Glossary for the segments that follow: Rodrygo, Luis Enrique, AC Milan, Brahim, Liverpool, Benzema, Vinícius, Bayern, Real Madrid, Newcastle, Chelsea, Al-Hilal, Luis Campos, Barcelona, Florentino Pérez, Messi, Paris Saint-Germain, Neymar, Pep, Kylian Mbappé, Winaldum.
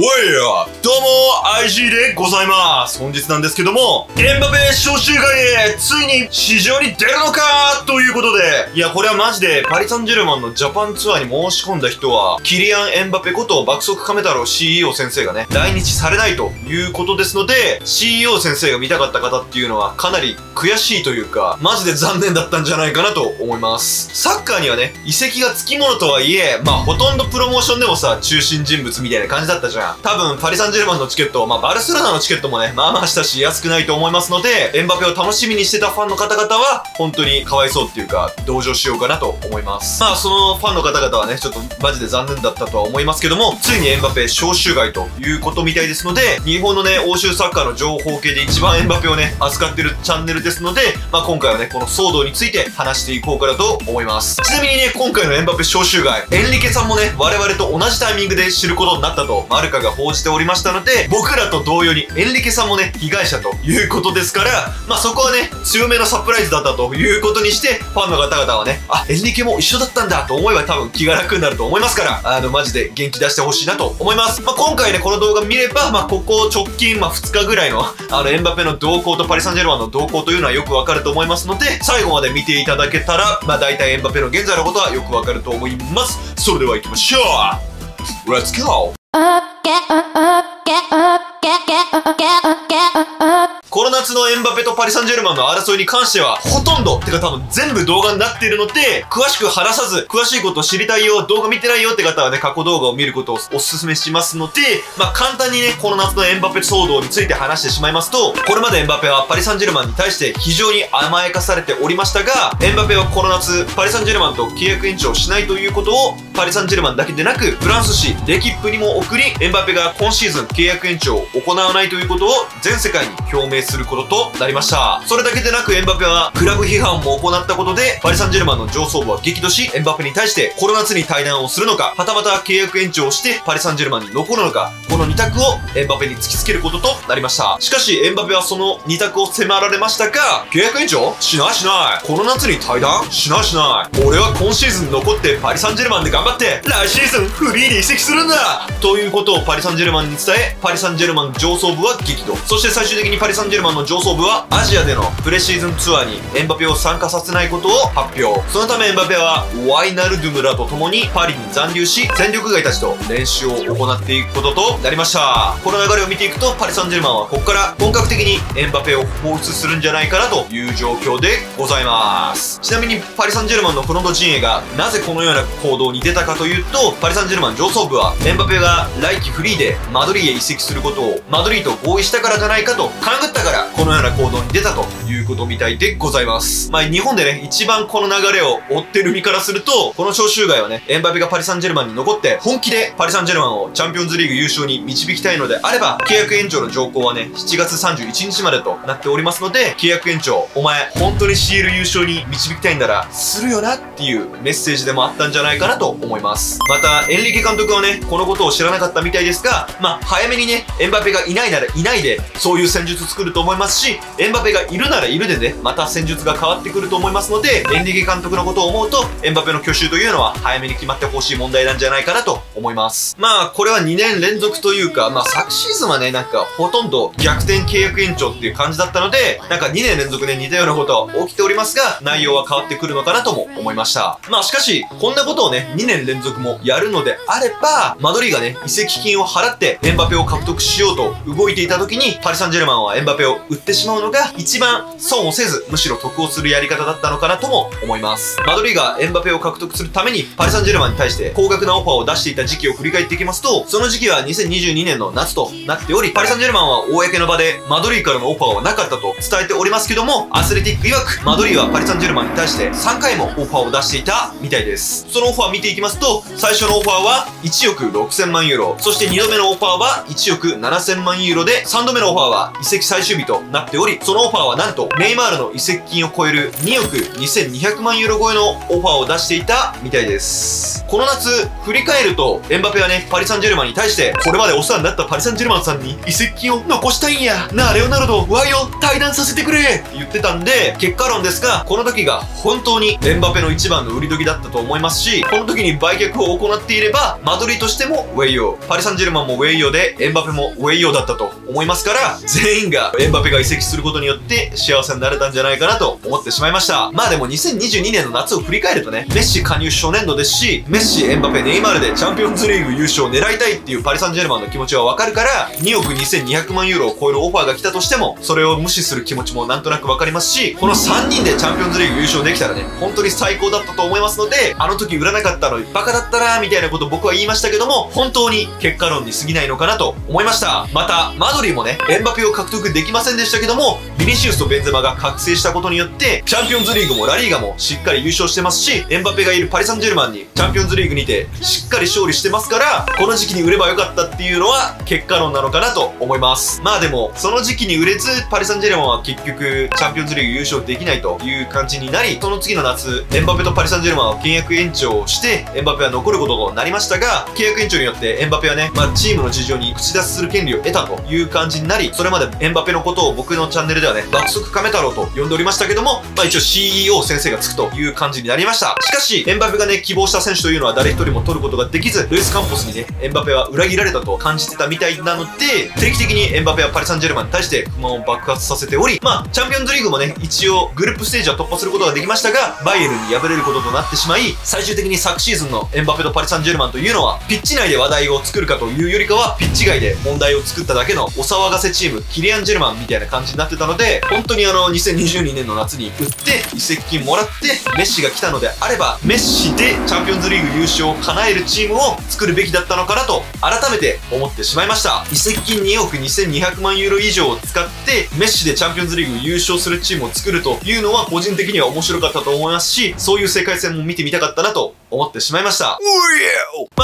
おいや、どうも、IG でございます。本日なんですけども、エンバペ招集外へ、ついに市場に出るのかということで、いや、これはマジで、パリ・サンジェルマンのジャパンツアーに申し込んだ人は、キリアン・エンバペこと爆速亀太郎 CEO 先生がね、来日されないということですので、CEO 先生が見たかった方っていうのは、かなり悔しいというか、マジで残念だったんじゃないかなと思います。サッカーにはね、移籍がつきものとはいえ、まあ、ほとんどプロモーションでもさ、中心人物みたいな感じだったじゃん。多分、パリ・サンジェルマンのチケット、バルセロナのチケットもね、まあまあしたし、安くないと思いますので、エンバペを楽しみにしてたファンの方々は、本当にかわいそうっていうか、同情しようかなと思います。まあ、そのファンの方々はね、ちょっとマジで残念だったとは思いますけども、ついにエンバペ招集外ということみたいですので、日本のね、欧州サッカーの情報系で一番エンバペをね、扱ってるチャンネルですので、まあ今回はね、この騒動について話していこうかなと思います。ちなみにね、今回のエンバペ招集外、エンリケさんもね、我々と同じタイミングで知ることになったと、マルカが報じておりましたので、僕らと同様にエンリケさんもね、被害者ということですから、まあそこはね、強めのサプライズだったということにして、ファンの方々はね、あ、エンリケも一緒だったんだと思えば多分気が楽になると思いますから、マジで元気出してほしいなと思います。まあ今回ね、この動画見れば、まあここ直近、2日ぐらいの、エンバペの動向とパリ・サンジェルマンの動向というのはよくわかると思いますので、最後まで見ていただけたら、まあ大体エンバペの現在のことはよくわかると思います。それでは行きましょう。Let's go!この夏のエンバペとパリ・サンジェルマンの争いに関しては、ほとんど、てか多分全部動画になっているので、詳しく話さず、詳しいことを知りたいよ、動画見てないよって方はね、過去動画を見ることをお勧めしますので、まあ簡単にね、この夏のエンバペ騒動について話してしまいますと、これまでエンバペはパリ・サンジェルマンに対して非常に甘やかされておりましたが、エンバペはこの夏、パリ・サンジェルマンと契約延長をしないということを、パリ・サンジェルマンだけでなく、フランス紙レキップにも送り、エンバペが今シーズン契約延長を行わないということを全世界に表明することとなりました。それだけでなくエンバペはクラブ批判も行ったことで、パリ・サンジェルマンの上層部は激怒し、エンバペに対してこの夏に退団をするのか、はたまた契約延長をしてパリ・サンジェルマンに残るのか、この2択をエンバペに突きつけることとなりました。しかしエンバペはその2択を迫られましたが、契約延長しないしない。この夏に退団しないしない。俺は今シーズン残ってパリ・サンジェルマンで頑張って、来シーズンフリーに移籍するんだということをパリ・サンジェルマンに伝え、パリ・サンジェルマン上層部は激怒。そして最終的にパリ・サンジェルマンの上層部はアジアでのプレシーズンツアーにエンバペを参加させないことを発表。そのためエンバペはワイナルドゥムらと共にパリに残留し、戦力外たちと練習を行っていくこととなりました。この流れを見ていくとパリ・サンジェルマンはここから本格的にエンバペを放出するんじゃないかなという状況でございます。ちなみにパリ・サンジェルマンのフロント陣営がなぜこのような行動に出たかというと、パリ・サンジェルマン上層部はエンバペが来季フリーでマドリーへ移籍することをマドリーと合意したからじゃないかと勘ぐったからこのような行動に出たということみたいでございます。まあ日本でね、一番この流れを追ってる身からすると、この招集外はね、エンバペがパリ・サンジェルマンに残って本気でパリ・サンジェルマンをチャンピオンズリーグ優勝に導きたいのであれば、契約延長の条項はね、7月31日までとなっておりますので、契約延長、お前本当に CL 優勝に導きたいんならするよなっていうメッセージでもあったんじゃないかなと思います。またエンリケ監督はね、このことを知らなかったみたいですが、まあ早めにね、エンバペがいないならいないで、そういう戦術作ると思いますし、エンバペがいるならいるでね、また戦術が変わってくると思いますので、エンリケ監督のことを思うと、エンバペの去就というのは早めに決まってほしい問題なんじゃないかなと思います。まあ、これは2年連続というか、まあ昨シーズンはね、なんかほとんど逆転契約延長っていう感じだったので、なんか2年連続で似たようなことは起きておりますが、内容は変わってくるのかなとも思いました。まあしかし、こんなことをね、2年連続もやるのであれば、マドリーがね、移籍金を払ってエンバペを獲得しようと動いていた時に、パリ・サンジェルマンはエンバペを売ってしまうのが一番損をせず、むしろ得をするやり方だったのかなとも思います。マドリーがエンバペを獲得するためにパリ・サンジェルマンに対して高額なオファーを出していた時期を振り返っていきますと、その時期は2022年の夏となっており、パリ・サンジェルマンは公の場でマドリーからのオファーはなかったと伝えておりますけども、アスレティック曰くマドリーはパリ・サンジェルマンに対して3回もオファーを出していたみたいです。そのオファー見ていきますと、最初のオファーは1億6000万ユーロ、そして2度目のオファーは1億7000万ユーロで、3度目のオファーは移籍最終日となっており、そのオファーはなんとネイマールの移籍金を超える2億2200万ユーロ超えのオファーを出していたみたいです。この夏、振り返ると、エンバペはね、パリ・サンジェルマンに対して、これまでお世話になったパリ・サンジェルマンさんに移籍金を残したいんや。なあ、レオナルド、ワイを退団させてくれって言ってたんで、結果論ですが、この時が本当にエンバペの一番の売り時だったと思いますし、この時にに売却を行っていれば、マドリーとしてもウェイヨー、パリ・サンジェルマンもウェイヨーで、エンバペもウェイヨーだったと思いますから、全員がエンバペが移籍することによって幸せになれたんじゃないかなと思ってしまいました。まあでも2022年の夏を振り返るとね、メッシ加入初年度ですし、メッシ、エンバペ、ネイマールでチャンピオンズリーグ優勝を狙いたいっていうパリ・サンジェルマンの気持ちはわかるから、2億2200万ユーロを超えるオファーが来たとしても、それを無視する気持ちもなんとなくわかりますし、この3人でチャンピオンズリーグ優勝できたらね、本当に最高だったと思いますので、あの時売らなかったのにバカだったなみたいなこと僕は言いましたけども、本当に結果論に過ぎないのかなと思いました。また、マドリーもね、エンバペを獲得できませんでしたけども、ビニシウスとベンゼマが覚醒したことによって、チャンピオンズリーグもラリーガもしっかり優勝してますし、エンバペがいるパリ・サンジェルマンにチャンピオンズリーグにてしっかり勝利してますから、この時期に売ればよかったっていうのは結果論なのかなと思います。まあでも、その時期に売れず、パリ・サンジェルマンは結局、チャンピオンズリーグ優勝できないという感じになり、その次の夏、エンバペとパリ・サンジェルマンは契約延長をして、エンバペは残ることになりましたが、契約延長によってエンバペはね、チームの事情に口出しする権利を得たという感じになり、それまでエンバペのことを僕のチャンネルではね、爆速亀太郎と呼んでおりましたけども、一応 CEO 先生がつくという感じになりました。しかし、エンバペがね、希望した選手というのは誰一人も取ることができず、ルイス・カンポスにね、エンバペは裏切られたと感じてたみたいなので、定期的にエンバペはパリ・サンジェルマンに対して不満を爆発させており、チャンピオンズリーグもね、一応グループステージは突破することができましたが、バイエルンに敗れることとなってしまい、最終的に昨シーズンのエンバペとパリ・サンジェルマンというのは、ピッチ内で話題を作るかというよりかは、ピッチ外で問題を作っただけのお騒がせチーム、キリアン・ジェルマンみたいな感じになってたので、本当に2022年の夏に売って、移籍金もらって、メッシが来たのであれば、メッシでチャンピオンズリーグ優勝を叶えるチームを作るべきだったのかなと、改めて思ってしまいました。移籍金2億2200万ユーロ以上を使って、メッシでチャンピオンズリーグ優勝するチームを作るというのは、個人的には面白かったと思いますし、そういう世界戦も見てみたかったなと思ってしまいました。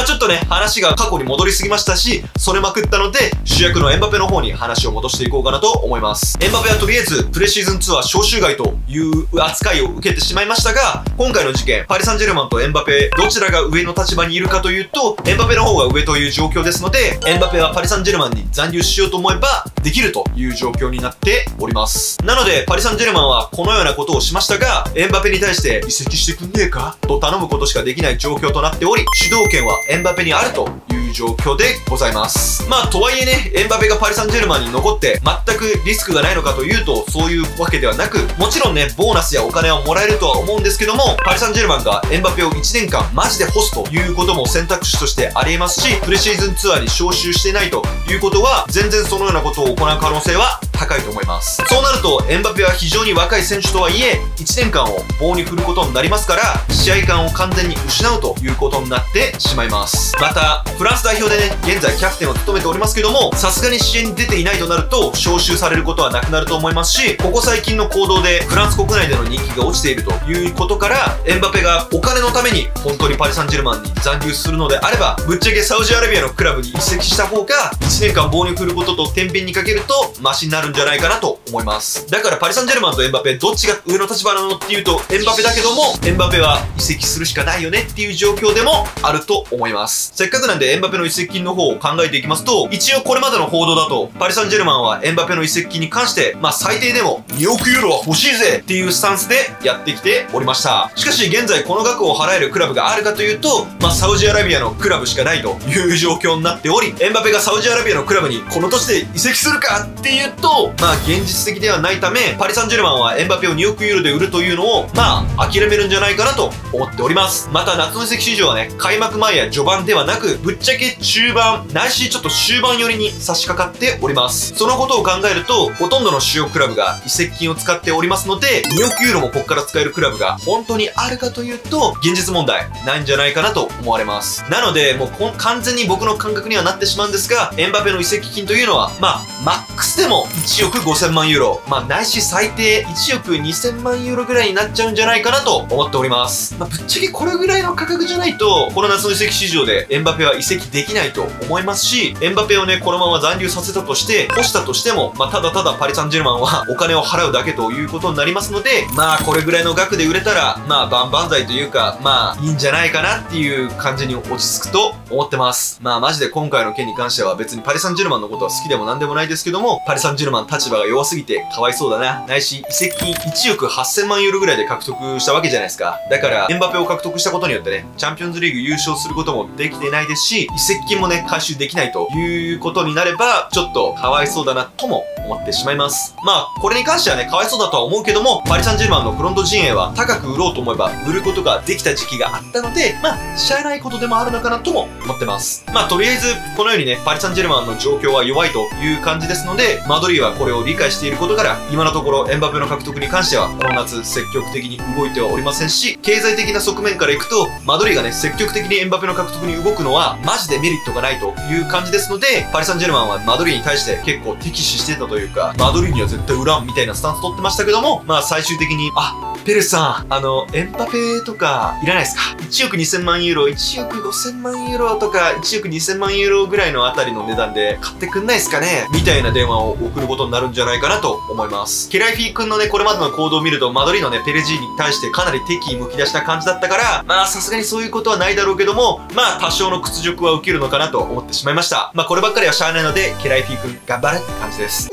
ちょっとね、話が過去に戻りすぎましたし、それまくったので、主役のエンバペの方に話を戻していこうかなと思います。エンバペはとりあえず、プレシーズン2は招集外という扱いを受けてしまいましたが、今回の事件、パリ・サンジェルマンとエンバペ、どちらが上の立場にいるかというと、エンバペの方が上という状況ですので、エンバペはパリ・サンジェルマンに残留しようと思えば、できるという状況になっております。なので、パリ・サンジェルマンはこのようなことをしましたが、エンバペに対して、移籍してくんねえかと頼むことしかできない状況となっており、主導権はエンバペにあるという状況でございます。とはいえね、エンバペがパリ・サンジェルマンに残って全くリスクがないのかというと、そういうわけではなく、もちろんね、ボーナスやお金はもらえるとは思うんですけども、パリ・サンジェルマンがエンバペを1年間マジで干すということも選択肢としてありえますし、プレシーズンツアーに招集してないということは、全然そのようなことを行う可能性は高いと思います。そうなると、エンバペは非常に若い選手とはいえ、1年間を棒に振ることになりますから、試合感を完全に失うということになってしまいます。また、フランス代表でね、現在キャプテンを務めておりますけども、さすがに試合に出ていないとなると、招集されることはなくなると思いますし、ここ最近の行動で、フランス国内での人気が落ちているということから、エンバペがお金のために、本当にパリ・サンジェルマンに残留するのであれば、ぶっちゃけサウジアラビアのクラブに移籍した方が、1年間棒に振ることと天秤にかけると、マシになるんじゃないかなと思います。だからパリ・サンジェルマンとエンバペ、どっちが上の立場なのっていうと、エンバペだけども、エンバペは移籍するしかないよねっていう状況でもあると思います。せっかくなんでエンバペの移籍金の方を考えていきますと、一応これまでの報道だと、パリ・サンジェルマンはエンバペの移籍金に関して、最低でも2億ユーロは欲しいぜっていうスタンスでやってきておりました。しかし現在この額を払えるクラブがあるかというと、サウジアラビアのクラブしかないという状況になっており、エンバペがサウジアラビアのクラブにこの年で移籍するかっていうと、現実的ではないため、パリ・サンジェルマンはエンバペを2億ユーロで売るというのを、諦めるんじゃないかなと思っております。また夏の移籍市場はね、開幕前や序盤ではなく、ぶっちゃけ中盤、ないしちょっと終盤寄りに差し掛かっております。そのことを考えると、ほとんどの主要クラブが移籍金を使っておりますので、2億ユーロもここから使えるクラブが本当にあるかというと、現実問題ないんじゃないかなと思われます。なので、もう完全に僕の感覚にはなってしまうんですが、エンバペの移籍金というのは、マックスでも1億5000万ユーロ、ないし最低1億2000万ユーロぐらいになっちゃうんじゃないかなと思っております。ぶっちゃけこれぐらいの価格じゃないと、この夏の移籍市場でエンバペは移籍できないと思いますし、エンバペをね、このまま残留させたとして、干したとしても、ただただパリ・サンジェルマンはお金を払うだけということになりますので、これぐらいの額で売れたら、万々歳というか、いいんじゃないかなっていう感じに落ち着くと思ってます。マジで今回の件に関しては別にパリ・サンジェルマンのことは好きでもなんでもないですけども、パリ・サンジェルマン立場が弱すぎぎてかわいそうだな。ないし、移籍1億8000万ユーロぐらいで獲得したわけじゃないですか。だから、エムバペを獲得したことによってね、チャンピオンズリーグ優勝することもできてないですし、移籍金もね、回収できないということになれば、ちょっとかわいそうだなとも思ってしまいます。まあ、これに関してはね、かわいそうだとは思うけども、パリ・サンジェルマンのフロント陣営は高く売ろうと思えば売ることができた時期があったので、まあ、しゃあないことでもあるのかなとも思ってます。まあ、とりあえず、このようにね、パリ・サンジェルマンの状況は弱いという感じですので、マドリーはこれを理解していることから、今のところエムバペの獲得に関しては、この夏積極的に動いてはおりませんし、経済的な側面からいくと、マドリーがね、積極的にエムバペの獲得に動くのは、マジでメリットがないという感じですので、パリ・サンジェルマンはマドリーに対して結構敵視してたというか、マドリーには絶対売らんみたいなスタンス取ってましたけども、まあ最終的に、あ、ペレスさん、エムバペとかいらないですか ?1 億2000万ユーロ、1億5000万ユーロとか、1億2000万ユーロぐらいのあたりの値段で買ってくんないですかねみたいな電話を送ることになるんじゃないかなと思います。ケライフィー君のね、これまでの行動を見ると、マドリーのね、ペレジーに対してかなり敵意むき出した感じだったから、まあさすがにそういうことはないだろうけども、まあ多少の屈辱は受けるのかなと思ってしまいました。まあこればっかりはしゃあないので、ケライフィー君頑張れって感じです。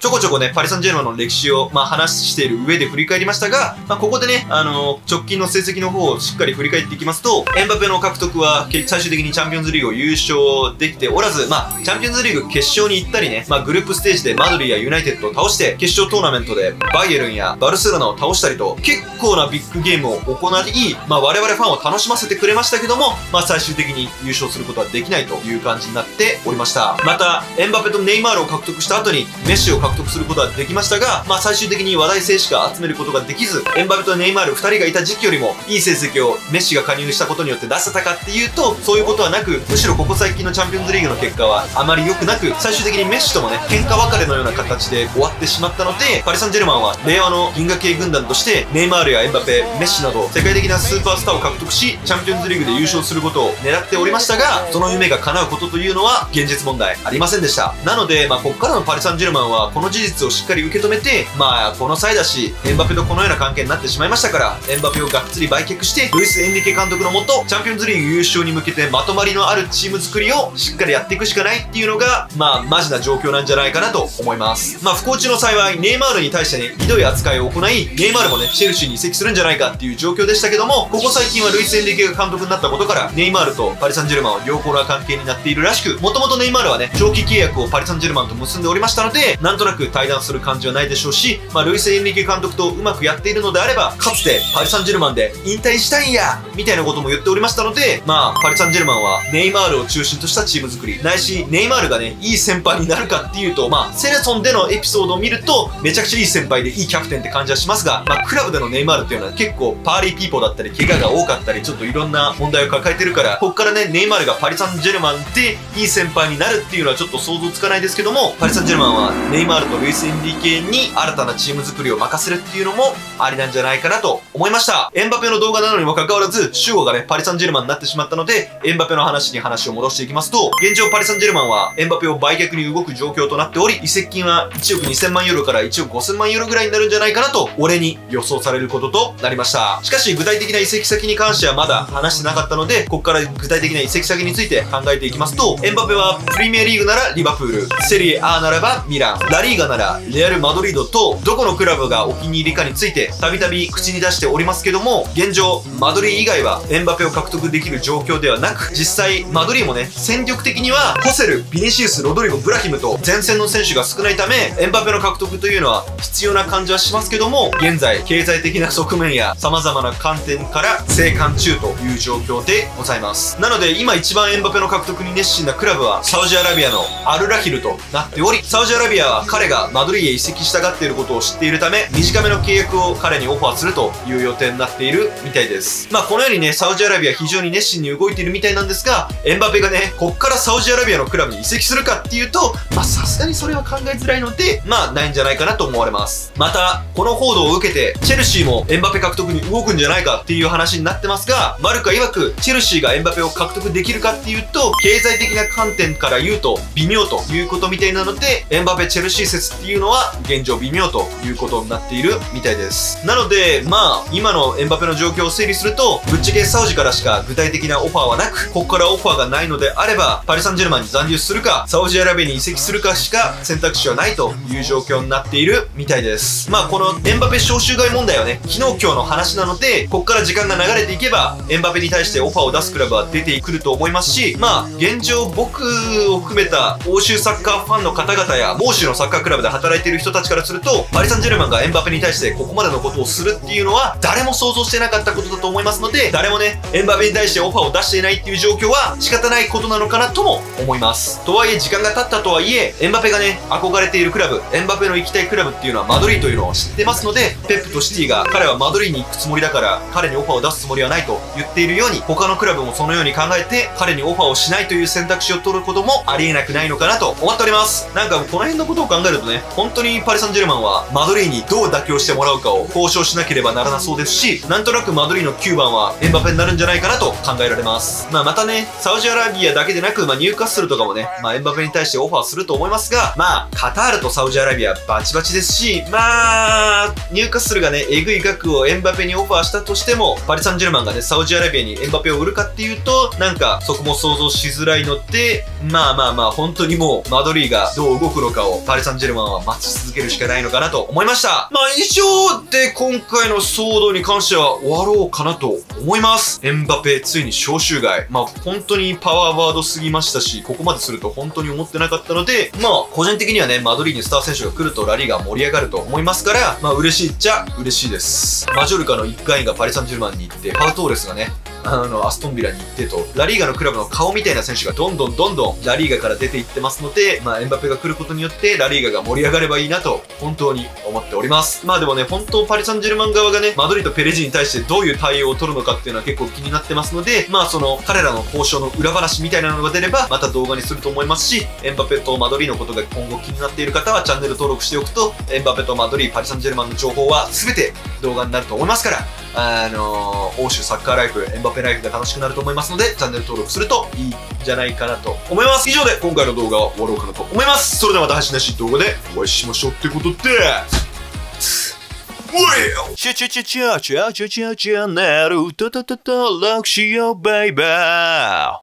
ちょこちょこね、パリ・サンジェルマンの歴史を、まあ、話している上で振り返りましたが、まあ、ここでね、直近の成績の方をしっかり振り返っていきますと、エムバペの獲得は、最終的にチャンピオンズリーグを優勝できておらず、まあ、チャンピオンズリーグ決勝に行ったりね、まあ、グループステージでマドリーやユナイテッドを倒して、決勝トーナメントでバイエルンやバルセロナを倒したりと、結構なビッグゲームを行い、まあ、我々ファンを楽しませてくれましたけども、まあ、最終的に優勝することはできないという感じになっておりました。また、エムバペとネイマールを獲得した後に、メッシを獲得することはできましたが、まあ最終的に話題性しか集めることができず、エムバペとネイマール2人がいた時期よりも、いい成績をメッシが加入したことによって出せたかっていうと、そういうことはなく、むしろここ最近のチャンピオンズリーグの結果はあまり良くなく、最終的にメッシともね、喧嘩別れのような形で終わってしまったので、パリ・サンジェルマンは令和の銀河系軍団として、ネイマールやエムバペ、メッシなど、世界的なスーパースターを獲得し、チャンピオンズリーグで優勝することを狙っておりましたが、その夢が叶うことというのは、現実問題ありませんでした。なので、まあこっからのパリ・サンジェルマンは、この事実をしっかり受け止めて、まあこの際だし、エムバペとこのような関係になってしまいましたから、エムバペをがっつり売却して、ルイス・エンリケ監督のもと、チャンピオンズリーグ優勝に向けてまとまりのあるチーム作りをしっかりやっていくしかないっていうのが、まあマジな状況なんじゃないかなと思います。まあ不幸中の幸い、ネイマールに対してね、ひどい扱いを行い、ネイマールもね、チェルシーに移籍するんじゃないかっていう状況でしたけども、ここ最近はルイス・エンリケが監督になったことから、ネイマールとパリ・サンジェルマンは良好な関係になっているらしく、もともとネイマールはね、長期契約をパリ・サンジェルマンと結んでおりましたので、なんとなく対談する感じはないでしょうし、まあ、ルイス・エンリケ監督とうまくやっているのであれば、かつてパリ・サンジェルマンで引退したいんやみたいなことも言っておりましたので、まあ、パリ・サンジェルマンはネイマールを中心としたチーム作り、ないし、ネイマールがね、いい先輩になるかっていうと、まあ、セレソンでのエピソードを見ると、めちゃくちゃいい先輩でいいキャプテンって感じはしますが、まあ、クラブでのネイマールっていうのは結構パーリーピーポーだったり、怪我が多かったり、ちょっといろんな問題を抱えてるから、こっからね、ネイマールがパリ・サンジェルマンでいい先輩になるっていうのはちょっと想像つかないですけども、パリ・サンジェルマンはネイマールとルイス・エンリケに新たなチーム作りを任せるっていうのもありなんじゃないかなと思いました。エムバペの動画なのにもかかわらず、シュゴがね、パリ・サンジェルマンになってしまったので、エムバペの話に話を戻していきますと、現状パリ・サンジェルマンはエムバペを売却に動く状況となっており、移籍金は1億2000万ユーロから1億5000万ユーロぐらいになるんじゃないかなと、俺に予想されることとなりました。しかし、具体的な移籍先に関してはまだ話してなかったので、ここから具体的な移籍先について考えていきますと、エムバペはプレミアリーグならリバプール、セリエ A ならばミラン、ラリーガならレアル・マドリードと、どこのクラブがお気に入りかについてたびたび口に出しておりますけども、現状マドリー以外はエムバペを獲得できる状況ではなく、実際マドリーもね、戦力的にはホセル、ビニシウス、ロドリゴ、ブラヒムと前線の選手が少ないため、エムバペの獲得というのは必要な感じはしますけども、現在経済的な側面や様々な観点から静観中という状況でございます。なので今一番エムバペの獲得に熱心なクラブはサウジアラビアのアルラヒルとなっており、サウジアラビアは彼がマドリーへ移籍したがっていることを知っているため、短めの契約を彼にオファーするという予定になっているみたいです。まあこのようにね、サウジアラビア非常に熱心に動いているみたいなんですが、エムバペがね、こっからサウジアラビアのクラブに移籍するかっていうと、まあさすがにそれは考えづらいので、まあないんじゃないかなと思われます。また、この報道を受けて、チェルシーもエムバペ獲得に動くんじゃないかっていう話になってますが、マルカ曰く、チェルシーがエムバペを獲得できるかっていうと、経済的な観点から言うと微妙ということみたいなので、エンバペチェルシー説っていうのは現状微妙ということになっているみたいです。なので、まあ、今のエンバペの状況を整理すると、ぶっちゃけサウジからしか具体的なオファーはなく、ここからオファーがないのであれば、パリ・サンジェルマンに残留するか、サウジアラビアに移籍するかしか選択肢はないという状況になっているみたいです。まあ、このエンバペ招集外問題はね、昨日今日の話なので、ここから時間が流れていけば、エンバペに対してオファーを出すクラブは出てくると思いますし、まあ、現状僕を含めた欧州サッカーファンの方々や、欧州のサッカークラブで働いている人たちからすると、パリ・サンジェルマンがエンバペに対してここまでのことをするっていうのは、誰も想像してなかったことだと思いますので、誰もね、エンバペに対してオファーを出していないっていう状況は仕方ないことなのかなとも思います。とはいえ、時間が経ったとはいえ、エンバペがね、憧れているクラブ、エンバペの行きたいクラブっていうのはマドリーというのを知ってますので、ペップとシティが彼はマドリーに行くつもりだから、彼にオファーを出すつもりはないと言っているように、他のクラブもそのように考えて、彼にオファーをしないという選択肢を取ることもありえなくないのかなと思っております。なんかこの辺のことを考えるとね、本当にパリ・サンジェルマンはマドリーにどう妥協してもらうかを交渉しなければならなそうですし、なんとなくマドリーの9番はエンバペになるんじゃないかなと考えられます。まあまたね、サウジアラビアだけでなく、まあニューカッスルとかもね、まあエンバペに対してオファーすると思いますが、まあカタールとサウジアラビアバチバチですし、まあニューカッスルがね、えぐい額をエンバペにオファーしたとしても、パリ・サンジェルマンがね、サウジアラビアにエンバペを売るかっていうと、なんかそこも想像しづらいので、まあ本当にもうマドリーがどう動くのかをパリ・サンジェルマンは待ち続けるしかないのかなと思いました。まあ以上で今回の騒動に関しては終わろうかなと思います。エンバペついに招集外。まあ本当にパワーワードすぎましたし、ここまですると本当に思ってなかったので、まあ個人的にはね、マドリーにスター選手が来るとラリーが盛り上がると思いますから、まあ嬉しいっちゃ嬉しいです。マジョルカの一回がパリ・サンジェルマンに行って、パウトーレスがね、アストンビラに行ってと、ラリーガのクラブの顔みたいな選手がどんどんラリーガから出ていってますので、まあエンバペが来ることによってラリーガが盛り上がればいいなと、本当に思っております。まあでもね、本当パリ・サンジェルマン側がね、マドリーとペレジに対してどういう対応を取るのかっていうのは結構気になってますので、まあその彼らの交渉の裏話みたいなのが出れば、また動画にすると思いますし、エンバペとマドリーのことが今後気になっている方はチャンネル登録しておくと、エンバペとマドリー、パリ・サンジェルマンの情報は全て動画になると思いますから、欧州サッカーライフ、エンバペライフが楽しくなると思いますので、チャンネル登録するといいんじゃないかなと思います。以上で今回の動画は終わろうかなと思います。それではまた配信らしい動画でお会いしましょうってことで、おい！チャンネル登録しようバイバー。